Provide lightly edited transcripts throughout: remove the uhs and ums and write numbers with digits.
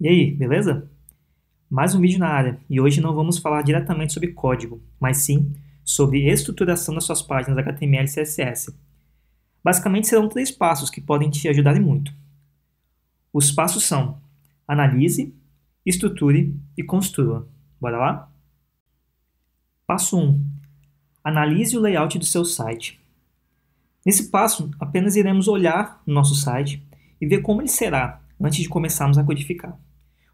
E aí, beleza? Mais um vídeo na área, e hoje não vamos falar diretamente sobre código, mas sim sobre estruturação das suas páginas HTML e CSS. Basicamente serão três passos que podem te ajudar muito. Os passos são: analise, estruture e construa. Bora lá? Passo 1. Analise o layout do seu site. Nesse passo, apenas iremos olhar o nosso site e ver como ele será antes de começarmos a codificar.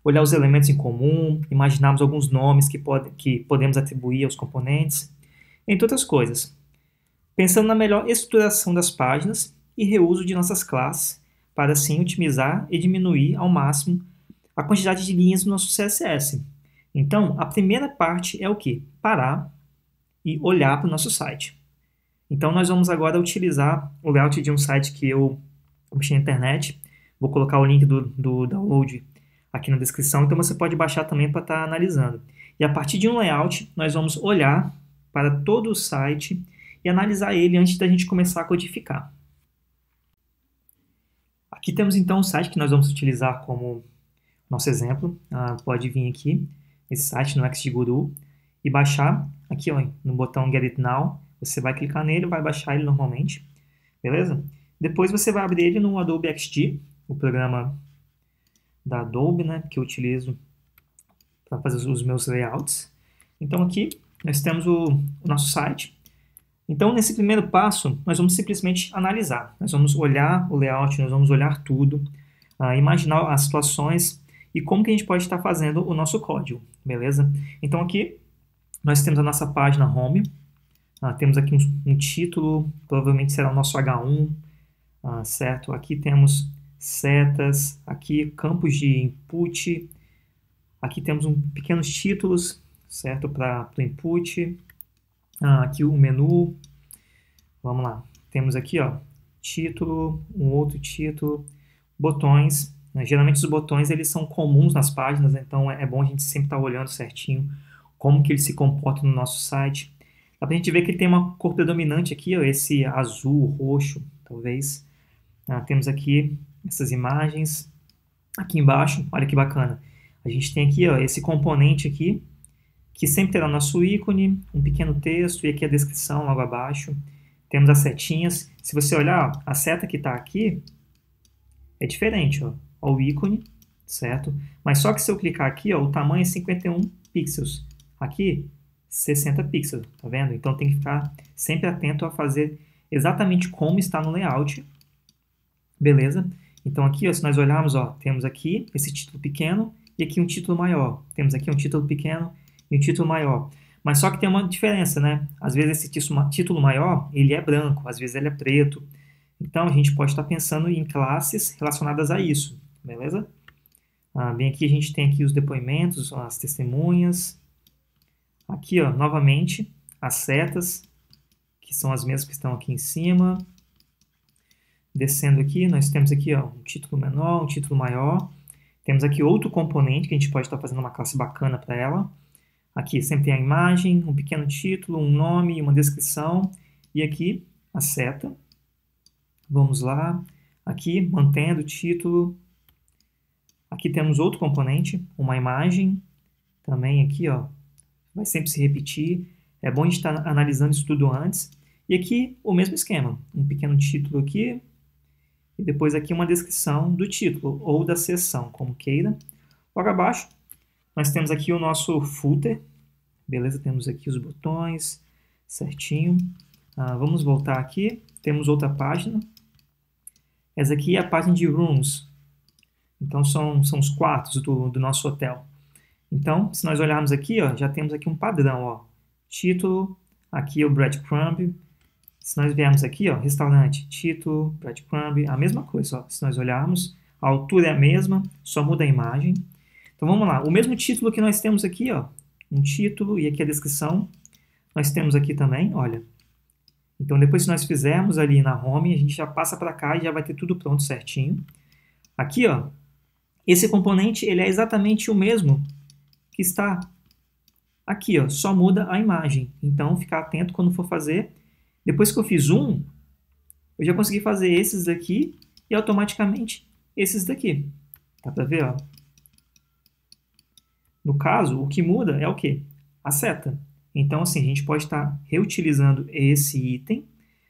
Olhar os elementos em comum, imaginarmos alguns nomes que podemos atribuir aos componentes, entre outras coisas. Pensando na melhor estruturação das páginas e reuso de nossas classes, para assim otimizar e diminuir ao máximo a quantidade de linhas no nosso CSS. Então, a primeira parte é o quê? Parar e olhar para o nosso site. Então, nós vamos agora utilizar o layout de um site que eu baixei na internet. Vou colocar o link do download aqui na descrição, então você pode baixar também para estar analisando. E a partir de um layout, nós vamos olhar para todo o site e analisar ele antes da gente começar a codificar. Aqui temos então o site que nós vamos utilizar como nosso exemplo. Pode vir aqui, esse site no xdguru, e baixar aqui ó, no botão Get It Now. Você vai clicar nele, vai baixar ele normalmente, beleza? Depois você vai abrir ele no Adobe XD, o programa da Adobe, né, que eu utilizo para fazer os meus layouts. Então aqui nós temos o nosso site. Então nesse primeiro passo nós vamos simplesmente analisar. Nós vamos olhar o layout, nós vamos olhar tudo, imaginar as situações e como que a gente pode estar fazendo o nosso código, beleza? Então aqui nós temos a nossa página Home. Temos aqui um título, provavelmente será o nosso H1, certo? Aqui temos setas, aqui campos de input, aqui temos pequenos títulos, certo? Para o input, aqui o menu, vamos lá. Temos aqui, ó, título, um outro título, botões. Geralmente os botões eles são comuns nas páginas, então é bom a gente sempre estar olhando certinho como que ele se comporta no nosso site. Dá pra gente ver que ele tem uma cor predominante aqui, ó, esse azul, roxo, talvez. Temos aqui essas imagens. Aqui embaixo, olha que bacana. A gente tem aqui ó, esse componente aqui, que sempre terá nosso ícone, um pequeno texto e aqui a descrição logo abaixo. Temos as setinhas. Se você olhar, ó, a seta que está aqui é diferente, ó, o ícone, certo? Mas só que se eu clicar aqui, ó, o tamanho é 51 pixels. Aqui, 60 pixels, tá vendo? Então tem que ficar sempre atento a fazer exatamente como está no layout, beleza? Então aqui, ó, se nós olharmos, ó, temos aqui esse título pequeno e aqui um título maior. Temos aqui um título pequeno e um título maior. Mas só que tem uma diferença, né? Às vezes esse título maior, ele é branco, às vezes ele é preto. Então a gente pode estar pensando em classes relacionadas a isso, beleza? Bem aqui a gente tem aqui os depoimentos, as testemunhas. Aqui, ó, novamente, as setas, que são as mesmas que estão aqui em cima. Descendo aqui, nós temos aqui ó, um título menor, um título maior. Temos aqui outro componente que a gente pode estar fazendo uma classe bacana para ela. Aqui sempre tem a imagem, um pequeno título, um nome, uma descrição. E aqui, a seta. Vamos lá. Aqui, mantendo o título. Aqui temos outro componente, uma imagem. Também aqui, ó. Vai sempre se repetir, é bom a gente estar analisando isso tudo antes. E aqui o mesmo esquema, um pequeno título aqui, e depois aqui uma descrição do título, ou da seção, como queira. Logo abaixo, nós temos aqui o nosso footer, beleza? Temos aqui os botões, certinho. Vamos voltar aqui, temos outra página. Essa aqui é a página de rooms, então são os quartos do nosso hotel. Então, se nós olharmos aqui, ó, já temos aqui um padrão, ó, título, aqui o breadcrumb. Se nós viermos aqui, ó, restaurante, título, breadcrumb, a mesma coisa. Ó. Se nós olharmos, a altura é a mesma, só muda a imagem. Então, vamos lá. O mesmo título que nós temos aqui, ó, um título e aqui a descrição, nós temos aqui também, olha. Então, depois se nós fizermos ali na home, a gente já passa para cá e já vai ter tudo pronto certinho. Aqui, ó, esse componente ele é exatamente o mesmo que está aqui, ó, só muda a imagem. Então, ficar atento quando for fazer. Depois que eu fiz um, eu já consegui fazer esses daqui e automaticamente esses daqui. Dá para ver? Ó. No caso, o que muda é o quê? A seta. Então, assim, a gente pode estar reutilizando esse item,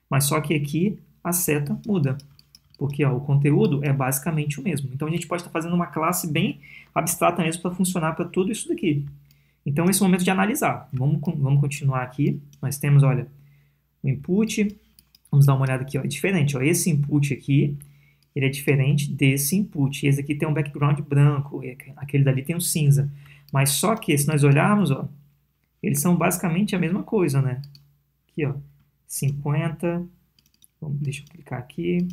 mas só que aqui a seta muda, porque ó, o conteúdo é basicamente o mesmo. Então, a gente pode estar fazendo uma classe bem abstrata mesmo para funcionar para tudo isso daqui. Então, esse é o momento de analisar. Vamos continuar aqui. Nós temos, olha, o input. Vamos dar uma olhada aqui, ó, é diferente. Ó, esse input aqui, ele é diferente desse input. Esse aqui tem um background branco, aquele dali tem um cinza. Mas só que, se nós olharmos, ó, eles são basicamente a mesma coisa, né? Aqui, ó, 50. Deixa eu clicar aqui.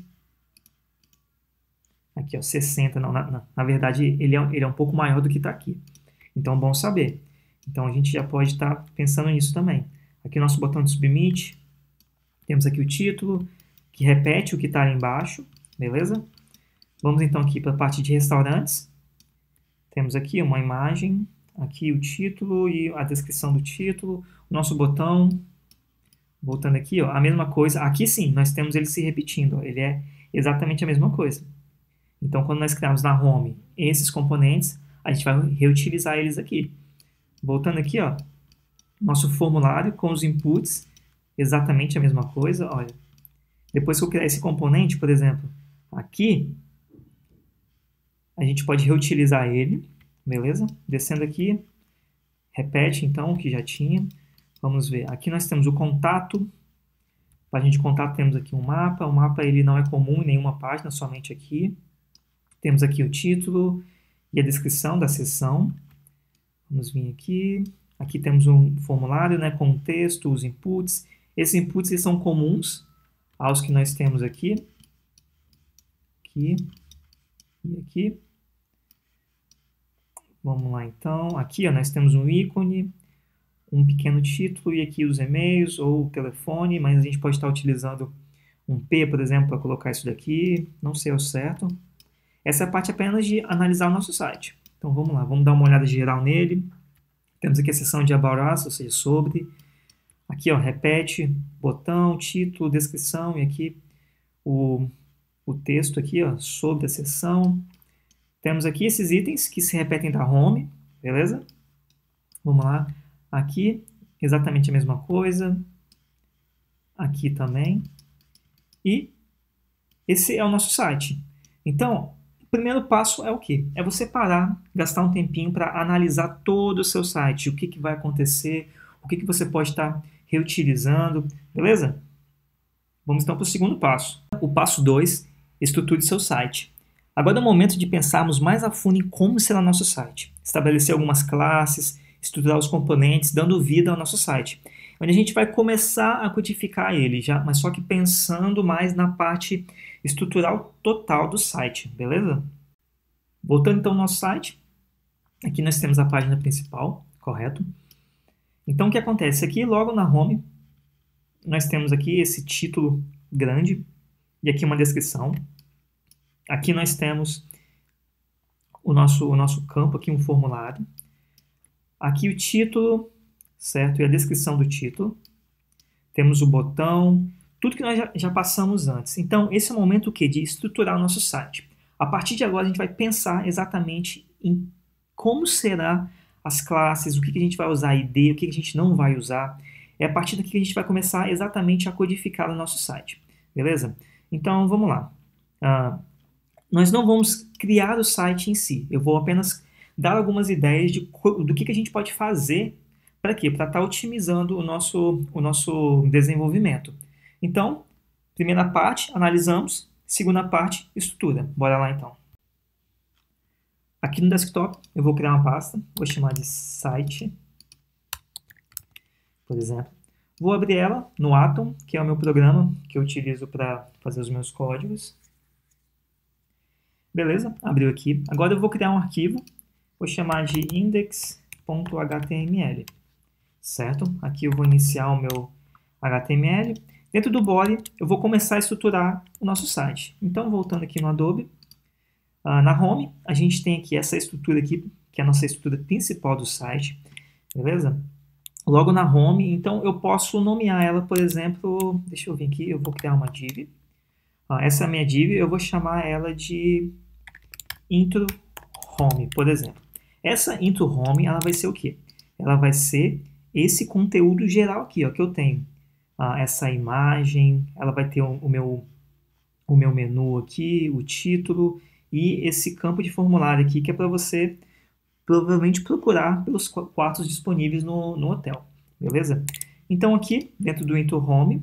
Aqui, ó, 60. Não, na verdade, ele é um pouco maior do que está aqui. Então, bom saber. Então, a gente já pode estar pensando nisso também. Aqui, nosso botão de submit. Temos aqui o título, que repete o que está ali embaixo. Beleza? Vamos, então, aqui para a parte de restaurantes. Temos aqui uma imagem, aqui o título e a descrição do título, o nosso botão, voltando aqui, ó, a mesma coisa. Aqui sim, nós temos ele se repetindo, ó, ele é exatamente a mesma coisa. Então, quando nós criarmos na home esses componentes, a gente vai reutilizar eles aqui. Voltando aqui, ó, nosso formulário com os inputs, exatamente a mesma coisa, olha. Depois que eu criar esse componente, por exemplo, aqui, a gente pode reutilizar ele, beleza? Descendo aqui, repete então o que já tinha. Vamos ver, aqui nós temos o contato. Para a gente contato temos aqui um mapa. O mapa ele não é comum em nenhuma página, somente aqui. Temos aqui o título e a descrição da seção. Vamos vir aqui. Aqui temos um formulário, né, com o texto, os inputs. Esses inputs eles são comuns aos que nós temos aqui. Aqui e aqui. Vamos lá, então. Aqui, ó, nós temos um ícone, um pequeno título e aqui os e-mails ou o telefone, mas a gente pode estar utilizando um P, por exemplo, para colocar isso daqui. Não sei ao certo. Essa é a parte apenas de analisar o nosso site. Então, vamos lá. Vamos dar uma olhada geral nele. Temos aqui a seção de About Us, ou seja, sobre. Aqui, ó, repete, botão, título, descrição e aqui o texto aqui, ó, sobre a seção. Temos aqui esses itens que se repetem da home, beleza? Vamos lá. Aqui, exatamente a mesma coisa. Aqui também. E esse é o nosso site. Então, o primeiro passo é o quê? É você parar, gastar um tempinho para analisar todo o seu site. O que, que vai acontecer, o que, que você pode estar reutilizando, beleza? Vamos então para o segundo passo. O passo 2, estruture seu site. Agora é o momento de pensarmos mais a fundo em como será nosso site. Estabelecer algumas classes, estruturar os componentes, dando vida ao nosso site. Onde a gente vai começar a codificar ele, já, mas só que pensando mais na parte estrutural total do site, beleza? Voltando então ao nosso site. Aqui nós temos a página principal, correto? Então o que acontece? Aqui logo na home, nós temos aqui esse título grande e aqui uma descrição. Aqui nós temos o nosso campo, aqui um formulário. Aqui o título, certo? E a descrição do título. Temos o botão, tudo que nós já passamos antes. Então, esse é o momento o quê? De estruturar o nosso site. A partir de agora, a gente vai pensar exatamente em como serão as classes, o que a gente vai usar, a ID, o que a gente não vai usar. É a partir daqui que a gente vai começar exatamente a codificar o nosso site. Beleza? Então, vamos lá. Nós não vamos criar o site em si. Eu vou apenas dar algumas ideias do que a gente pode fazer para quê? Para estar otimizando o nosso desenvolvimento. Então, primeira parte, analisamos. Segunda parte, estrutura. Bora lá, então. Aqui no desktop, eu vou criar uma pasta. Vou chamar de site, por exemplo. Vou abrir ela no Atom, que é o meu programa que eu utilizo para fazer os meus códigos. Beleza? Abriu aqui. Agora eu vou criar um arquivo. Vou chamar de index.html. Certo? Aqui eu vou iniciar o meu HTML. Dentro do body, eu vou começar a estruturar o nosso site. Então, voltando aqui no Adobe, na home, a gente tem aqui essa estrutura aqui, que é a nossa estrutura principal do site. Beleza? Logo na home, então eu posso nomear ela, por exemplo, deixa eu vir aqui, eu vou criar uma div. Essa é a minha div, eu vou chamar ela de intro home, por exemplo. Essa into home, ela vai ser o quê? Ela vai ser esse conteúdo geral aqui, ó, que eu tenho. Essa imagem, ela vai ter o meu menu aqui, o título e esse campo de formulário aqui, que é para você provavelmente procurar pelos quartos disponíveis no hotel, beleza? Então aqui, dentro do into home,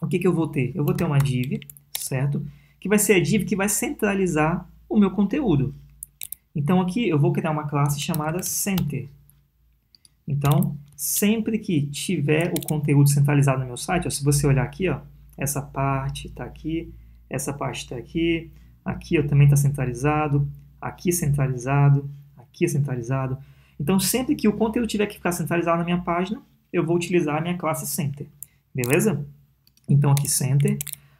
o que eu vou ter? Eu vou ter uma div, certo? Que vai ser a div que vai centralizar o meu conteúdo. Então aqui eu vou criar uma classe chamada center. Então, sempre que tiver o conteúdo centralizado no meu site, ó, se você olhar aqui, ó, essa parte está aqui, essa parte está aqui, aqui ó, também está centralizado, aqui centralizado, aqui centralizado. Então, sempre que o conteúdo tiver que ficar centralizado na minha página, eu vou utilizar a minha classe center, beleza? Então aqui center.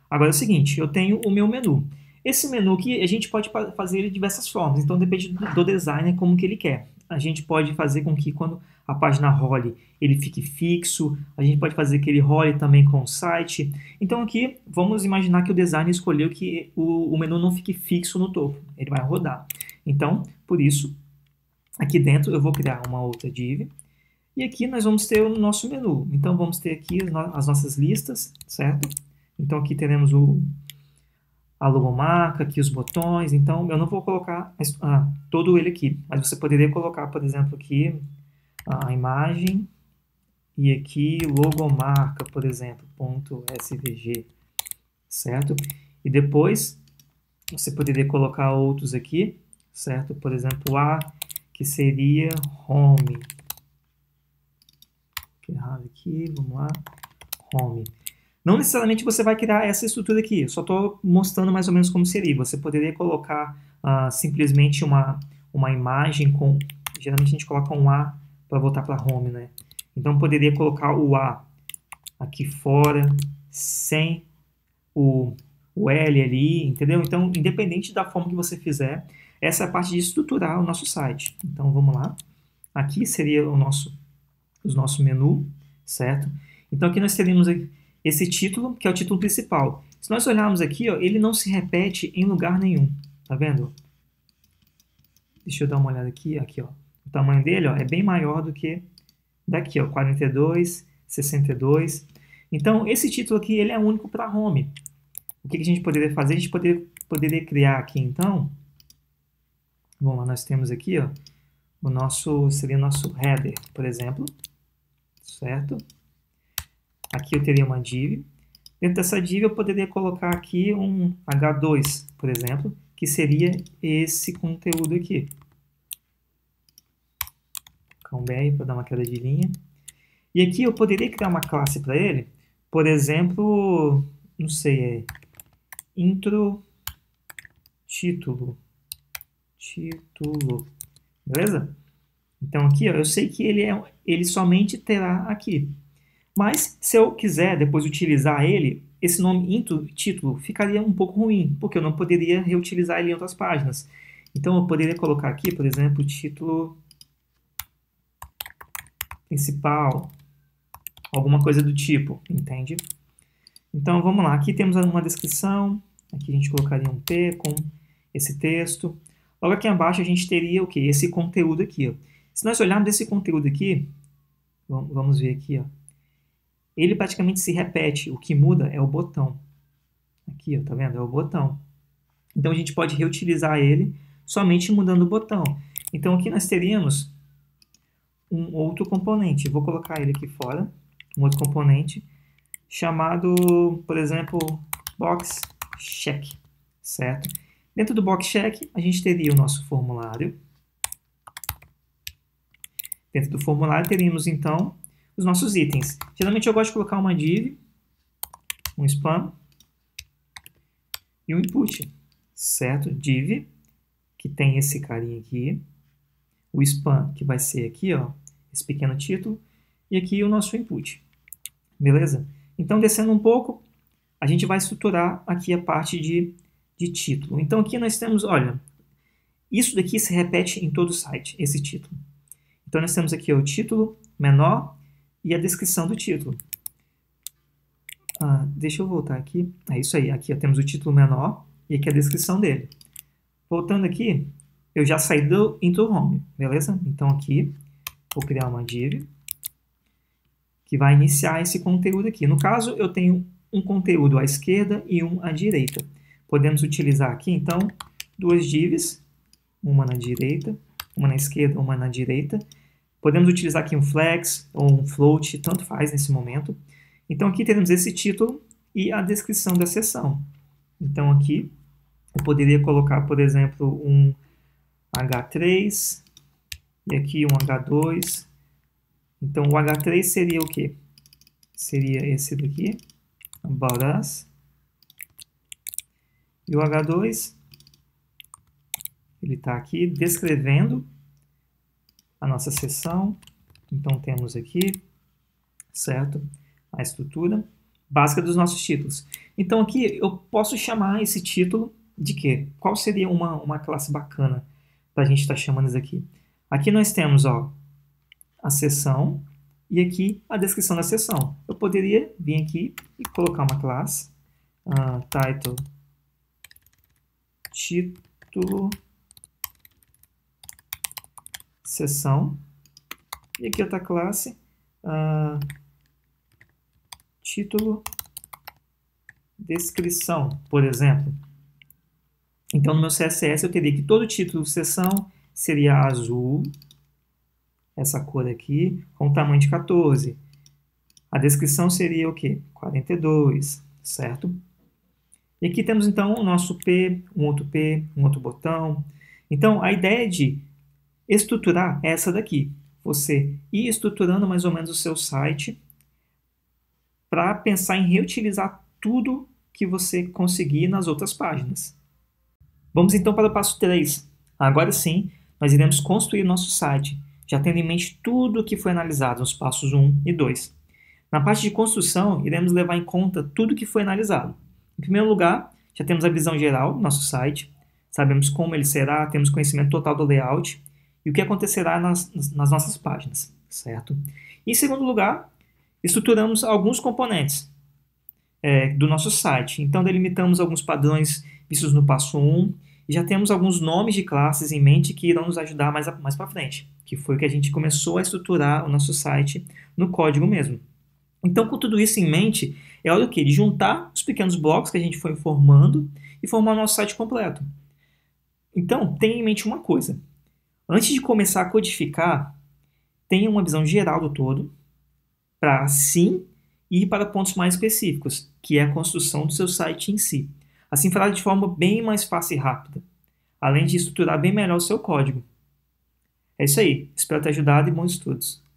Agora é o seguinte, eu tenho o meu menu. Esse menu aqui, a gente pode fazer ele de diversas formas, então depende do designer como que ele quer. A gente pode fazer com que quando a página role, ele fique fixo, a gente pode fazer que ele role também com o site. Então aqui, vamos imaginar que o designer escolheu que o menu não fique fixo no topo, ele vai rodar. Então, por isso, aqui dentro eu vou criar uma outra div, e aqui nós vamos ter o nosso menu. Então vamos ter aqui as nossas listas, certo? Então aqui teremos a logomarca, aqui os botões. Então eu não vou colocar todo ele aqui, mas você poderia colocar, por exemplo, aqui a imagem e aqui logomarca, por exemplo, .svg, certo? E depois você poderia colocar outros aqui, certo? Por exemplo, que seria home. Errado aqui, vamos lá, home. Não necessariamente você vai criar essa estrutura aqui, eu só estou mostrando mais ou menos como seria. Você poderia colocar simplesmente uma imagem com, geralmente a gente coloca um A para voltar para home, né? Então poderia colocar o A aqui fora, sem o L ali, entendeu? Então, independente da forma que você fizer, essa é a parte de estruturar o nosso site. Então vamos lá, aqui seria o nosso menu, certo? Então aqui nós teríamos esse título, que é o título principal. Se nós olharmos aqui, ó, ele não se repete em lugar nenhum, tá vendo? Deixa eu dar uma olhada aqui ó. O tamanho dele, ó, é bem maior do que daqui, ó, 42, 62. Então esse título aqui, ele é único para home. O que a gente poderia fazer? A gente poderia criar aqui, então, vamos lá, nós temos aqui, ó, seria o nosso header, por exemplo, certo? Aqui eu teria uma div. Dentro dessa div eu poderia colocar aqui um H2, por exemplo, que seria esse conteúdo aqui. CTRL+BR para dar uma queda de linha. E aqui eu poderia criar uma classe para ele, por exemplo, não sei, intro título. Beleza? Então aqui, ó, eu sei que ele somente terá aqui. Mas se eu quiser depois utilizar ele, esse nome intro título ficaria um pouco ruim, porque eu não poderia reutilizar ele em outras páginas. Então eu poderia colocar aqui, por exemplo, título principal, alguma coisa do tipo, entende? Então vamos lá, aqui temos uma descrição, aqui a gente colocaria um P com esse texto. Logo aqui abaixo a gente teria o quê? Esse conteúdo aqui, ó. Se nós olharmos esse conteúdo aqui, vamos ver aqui, ó. Ele praticamente se repete, o que muda é o botão. Aqui, ó, tá vendo? É o botão. Então a gente pode reutilizar ele somente mudando o botão. Então aqui nós teríamos um outro componente. Vou colocar ele aqui fora, um outro componente, chamado, por exemplo, box check, certo? Dentro do box check, a gente teria o nosso formulário. Dentro do formulário, teríamos, então, os nossos itens. Geralmente, eu gosto de colocar uma div, um span e um input, certo? Div, que tem esse carinha aqui. O span, que vai ser aqui, ó, esse pequeno título. E aqui o nosso input, beleza? Então, descendo um pouco, a gente vai estruturar aqui a parte de título. Então aqui nós temos, olha, isso daqui se repete em todo o site, esse título. Então nós temos aqui o título menor e a descrição do título. Deixa eu voltar aqui, é isso aí, aqui ó, temos o título menor e aqui a descrição dele. Voltando aqui, eu já saí do into home, beleza? Então aqui vou criar uma div que vai iniciar esse conteúdo aqui. No caso, eu tenho um conteúdo à esquerda e um à direita. Podemos utilizar aqui, então, duas divs, uma na direita, uma na esquerda, uma na direita. Podemos utilizar aqui um flex ou um float, tanto faz nesse momento. Então aqui teremos esse título e a descrição da seção. Então aqui eu poderia colocar, por exemplo, um H3 e aqui um H2. Então o H3 seria o quê? Seria esse daqui, About Us. E o H2, ele está aqui descrevendo a nossa seção. Então temos aqui, certo? A estrutura básica dos nossos títulos. Então aqui eu posso chamar esse título de quê? Qual seria uma classe bacana para a gente estar chamando isso aqui? Aqui nós temos, ó, a seção e aqui a descrição da seção. Eu poderia vir aqui e colocar uma classe, title, título, seção, e aqui outra classe, título, descrição, por exemplo. Então, no meu CSS, eu teria que todo título de seção seria azul, essa cor aqui, com tamanho de 14. A descrição seria o quê? 42, certo? E aqui temos, então, o nosso P, um outro botão. Então, a ideia de estruturar é essa daqui. Você ir estruturando mais ou menos o seu site para pensar em reutilizar tudo que você conseguir nas outras páginas. Vamos então para o passo 3. Agora sim, nós iremos construir nosso site, já tendo em mente tudo o que foi analisado nos passos 1 e 2. Na parte de construção, iremos levar em conta tudo o que foi analisado. Em primeiro lugar, já temos a visão geral do nosso site, sabemos como ele será, temos conhecimento total do layout e o que acontecerá nas nossas páginas, certo? Em segundo lugar, estruturamos alguns componentes do nosso site. Então, delimitamos alguns padrões vistos no passo 1 e já temos alguns nomes de classes em mente que irão nos ajudar mais para frente, que foi o que a gente começou a estruturar o nosso site no código mesmo. Então, com tudo isso em mente, é hora de juntar os pequenos blocos que a gente foi formando e formar o nosso site completo. Então, tenha em mente uma coisa. Antes de começar a codificar, tenha uma visão geral do todo, para sim ir para pontos mais específicos, que é a construção do seu site em si. Assim fará de forma bem mais fácil e rápida, além de estruturar bem melhor o seu código. É isso aí, espero ter ajudado e bons estudos.